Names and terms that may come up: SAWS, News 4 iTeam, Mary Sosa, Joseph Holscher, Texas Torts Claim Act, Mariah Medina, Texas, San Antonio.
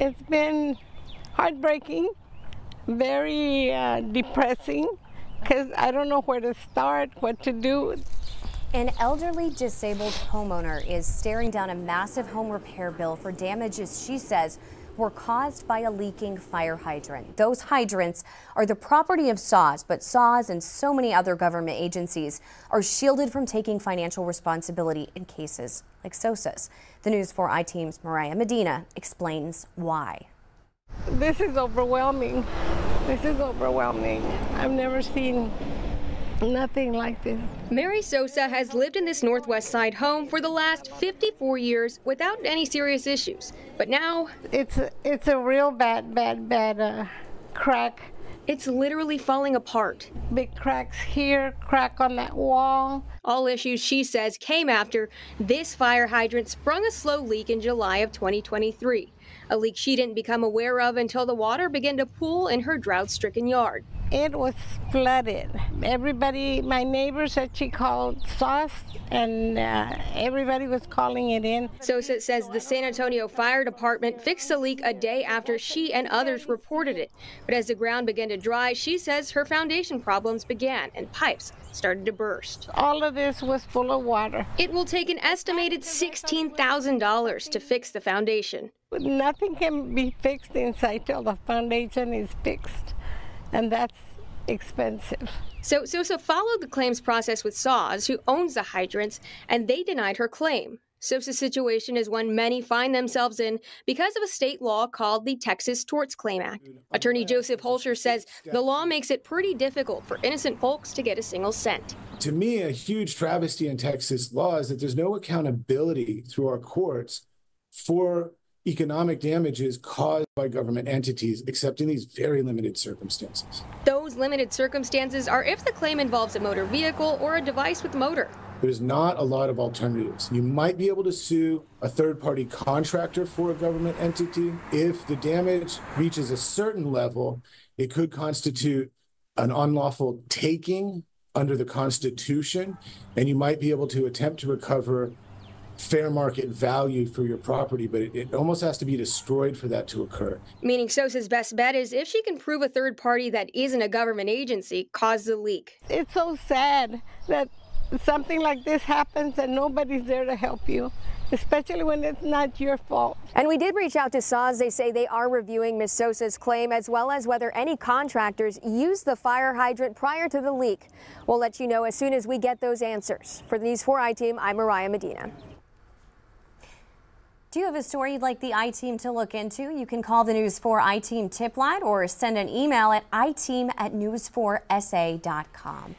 It's been heartbreaking, very depressing, because I don't know where to start, what to do. An elderly disabled homeowner is staring down a massive home repair bill for damages she says were caused by a leaking fire hydrant. Those hydrants are the property of SAWS, but SAWS and so many other government agencies are shielded from taking financial responsibility in cases like Sosa's. The News 4 iTeam's Mariah Medina explains why. This is overwhelming. This is overwhelming. I've never seen nothing like this. Mary Sosa has lived in this Northwest Side home for the last 54 years without any serious issues, but now it's a real bad crack. It's literally falling apart. Big cracks here, crack on that wall. All issues, she says, came after this fire hydrant sprung a slow leak in July of 2023, a leak she didn't become aware of until the water began to pool in her drought-stricken yard. It was flooded. Everybody, my neighbors that she called SAWS, and everybody was calling it in. Sosa says the San Antonio Fire Department fixed the leak a day after she and others reported it. But as the ground began to dry, she says her foundation problems began and pipes started to burst. All of this was full of water. It will take an estimated $16,000 to fix the foundation. Nothing can be fixed inside till the foundation is fixed. And that's expensive. So Sosa followed the claims process with SAWS, who owns the hydrants, and they denied her claim. Sosa's situation is one many find themselves in because of a state law called the Texas Torts Claim Act. Attorney Joseph Holscher says the law makes it pretty difficult for innocent folks to get a single cent. To me, a huge travesty in Texas law is that there's no accountability through our courts for economic damages caused by government entities, except in these very limited circumstances. Those limited circumstances are if the claim involves a motor vehicle or a device with motor. There's not a lot of alternatives. You might be able to sue a third-party contractor for a government entity. If the damage reaches a certain level, it could constitute an unlawful taking under the Constitution, and you might be able to attempt to recover fair market value for your property, but it almost has to be destroyed for that to occur. Meaning Sosa's best bet is if she can prove a third party that isn't a government agency caused the leak. It's so sad that something like this happens and nobody's there to help you, especially when it's not your fault. And we did reach out to SAWS. They say they are reviewing Ms. Sosa's claim, as well as whether any contractors used the fire hydrant prior to the leak. We'll let you know as soon as we get those answers. For the News 4 iTeam, I'm Mariah Medina. Do you have a story you'd like the iTeam to look into? You can call the News 4 iTeam tip line or send an email at iteam@news4sa.com.